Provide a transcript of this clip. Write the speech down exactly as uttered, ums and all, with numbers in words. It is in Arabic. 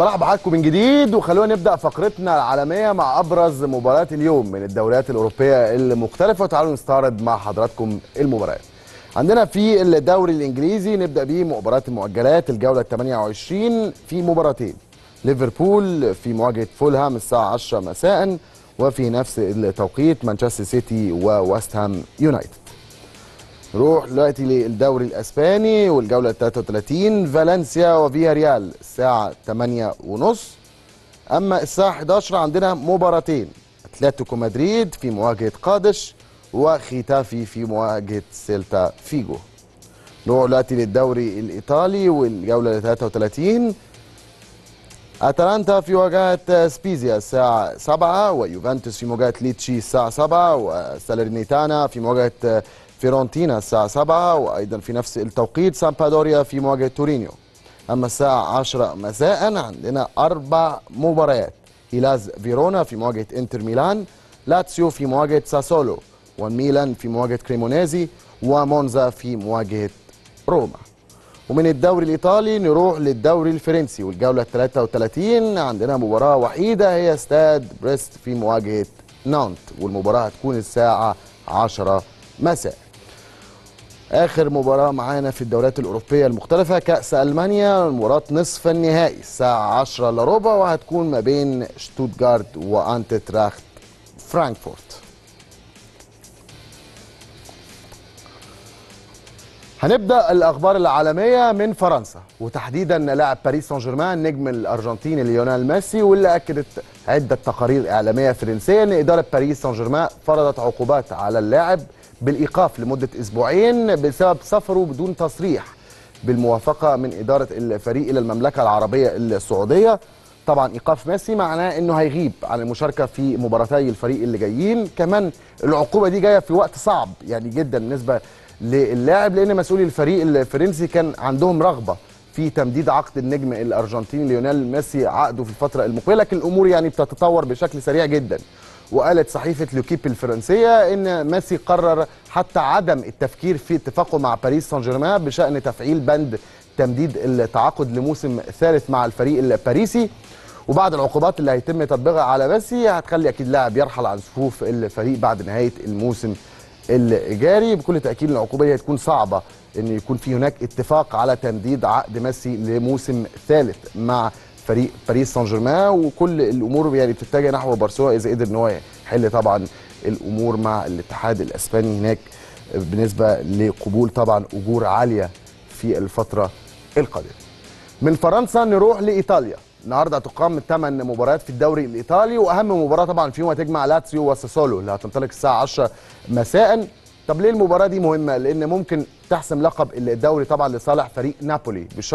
برحب بحضراتكم من جديد وخلونا نبدا فقرتنا العالميه مع ابرز مباريات اليوم من الدوريات الاوروبيه المختلفه، وتعالوا نستعرض مع حضراتكم المباريات. عندنا في الدوري الانجليزي نبدا بيه مباراه المؤجلات الجوله الثمانية وعشرين في مباراتين، ليفربول في مواجهه فولهام الساعه عشرة مساء، وفي نفس التوقيت مانشستر سيتي وويست هام يونايتد. نروح دلوقتي للدوري الاسباني والجوله الثالثة والثلاثين، فالنسيا وفيا ريال الساعه ثمانية وثلاثين. اما الساعه الحادية عشرة عندنا مباراتين، اتلتيكو مدريد في مواجهه قادش، وختافي في مواجهه سيلتا فيجو. نروح دلوقتي للدوري الايطالي والجوله الثالثة والثلاثين، اتلانتا في مواجهه سبيزيا الساعه سبعة، ويوفنتوس في مواجهه ليتشي الساعه سبعة، وسالرنيتانا في مواجهه فيرونتينا الساعة سبعة، وأيضا في نفس التوقيت سامبادوريا في مواجهة تورينيو. أما الساعة عشرة مساء عندنا أربع مباريات، هيلاس فيرونا في مواجهة إنتر ميلان، لاتسيو في مواجهة ساسولو، وميلان في مواجهة كريمونيزي، ومونزا في مواجهة روما. ومن الدوري الإيطالي نروح للدوري الفرنسي والجولة الثالثة والثلاثين، عندنا مباراة وحيدة هي ستاد بريست في مواجهة نانت، والمباراة هتكون الساعة عشرة مساء. آخر مباراة معانا في الدوريات الأوروبية المختلفة كأس ألمانيا، مباراة نصف النهائي الساعة عشرة إلا ربع، وهتكون ما بين شتوتجارت وأنتراخت فرانكفورت. هنبدأ الأخبار العالمية من فرنسا، وتحديدا لاعب باريس سان جيرمان نجم الأرجنتيني ليونيل ميسي، واللي أكدت عدة تقارير إعلامية فرنسية إن إدارة باريس سان جيرمان فرضت عقوبات على اللاعب بالإيقاف لمدة أسبوعين بسبب سفره بدون تصريح بالموافقة من إدارة الفريق إلى المملكة العربية السعودية. طبعا إيقاف ميسي معناه أنه هيغيب عن المشاركة في مباراتي الفريق اللي جايين. كمان العقوبة دي جاية في وقت صعب يعني جدا بالنسبة للاعب، لأن مسؤولي الفريق الفرنسي كان عندهم رغبة في تمديد عقد النجم الأرجنتيني ليونيل ميسي عقده في الفترة المقبلة، لكن الأمور يعني بتتطور بشكل سريع جدا. وقالت صحيفة لوكيب الفرنسية إن ميسي قرر حتى عدم التفكير في اتفاقه مع باريس سان جيرمان بشأن تفعيل بند تمديد التعاقد لموسم ثالث مع الفريق الباريسي. وبعد العقوبات اللي هيتم تطبيقها على ميسي هتخلي أكيد لاعب يرحل عن صفوف الفريق بعد نهاية الموسم الجاري. بكل تأكيد العقوبة دي هتكون صعبة إن يكون في هناك اتفاق على تمديد عقد ميسي لموسم ثالث مع فريق باريس سان جيرمان، وكل الامور يعني بتتجه نحو برشلونه اذا قدر ان هو يحل طبعا الامور مع الاتحاد الاسباني هناك بالنسبه لقبول طبعا اجور عاليه في الفتره القادمه. من فرنسا نروح لايطاليا، النهارده هتقام ثمان مباريات في الدوري الايطالي، واهم مباراه طبعا فيهم هتجمع لاتسيو وساسولو اللي هتنطلق الساعه عشرة مساء. طب ليه المباراه دي مهمه؟ لان ممكن تحسم لقب الدوري طبعا لصالح فريق نابولي.